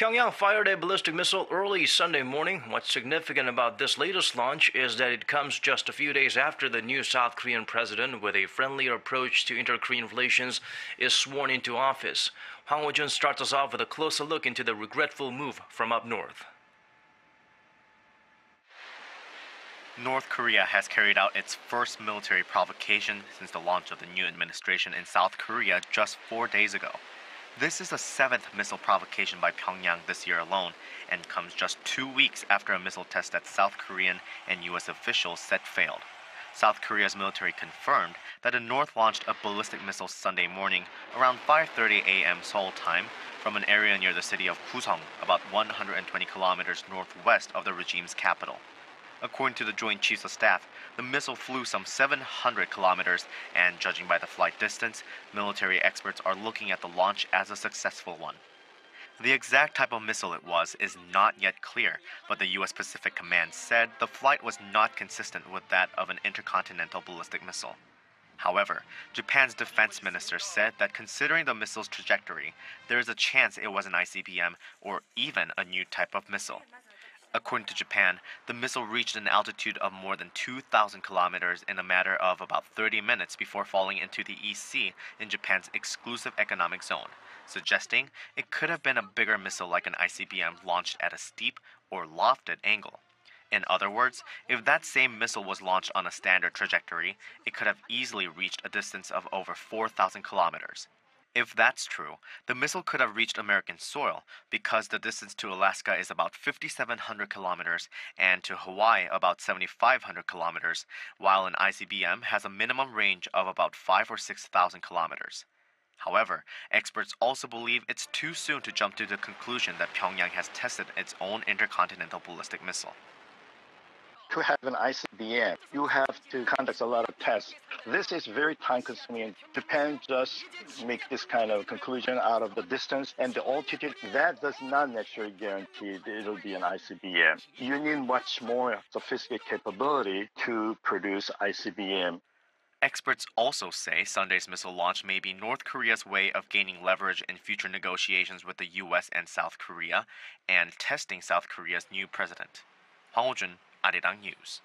Pyongyang fired a ballistic missile early Sunday morning. What's significant about this latest launch is that it comes just a few days after the new South Korean president with a friendlier approach to inter-Korean relations is sworn into office. Hwang Woo-jin starts us off with a closer look into the regretful move from up north. North Korea has carried out its first military provocation since the launch of the new administration in South Korea just 4 days ago. This is the seventh missile provocation by Pyongyang this year alone, and comes just 2 weeks after a missile test that South Korean and U.S. officials said failed. South Korea's military confirmed that the North launched a ballistic missile Sunday morning around 5:30 a.m. Seoul time from an area near the city of Kusong, about 120 kilometers northwest of the regime's capital. According to the Joint Chiefs of Staff, the missile flew some 700 kilometers, and judging by the flight distance, military experts are looking at the launch as a successful one. The exact type of missile it was is not yet clear, but the U.S. Pacific Command said the flight was not consistent with that of an intercontinental ballistic missile. However, Japan's defense minister said that considering the missile's trajectory, there is a chance it was an ICBM or even a new type of missile. According to Japan, the missile reached an altitude of more than 2,000 kilometers in a matter of about 30 minutes before falling into the East Sea in Japan's exclusive economic zone, suggesting it could have been a bigger missile like an ICBM launched at a steep or lofted angle. In other words, if that same missile was launched on a standard trajectory, it could have easily reached a distance of over 4,000 kilometers. If that's true, the missile could have reached American soil because the distance to Alaska is about 5,700 kilometers and to Hawaii about 7,500 kilometers, while an ICBM has a minimum range of about 5,000 or 6,000 kilometers. However, experts also believe it's too soon to jump to the conclusion that Pyongyang has tested its own intercontinental ballistic missile. To have an ICBM, you have to conduct a lot of tests. This is very time-consuming. Japan just makes this kind of conclusion out of the distance and the altitude. That does not necessarily guarantee that it'll be an ICBM. You need much more sophisticated capability to produce ICBM. Experts also say Sunday's missile launch may be North Korea's way of gaining leverage in future negotiations with the U.S. and South Korea and testing South Korea's new president. Hwang Woo-jin, Arirang News.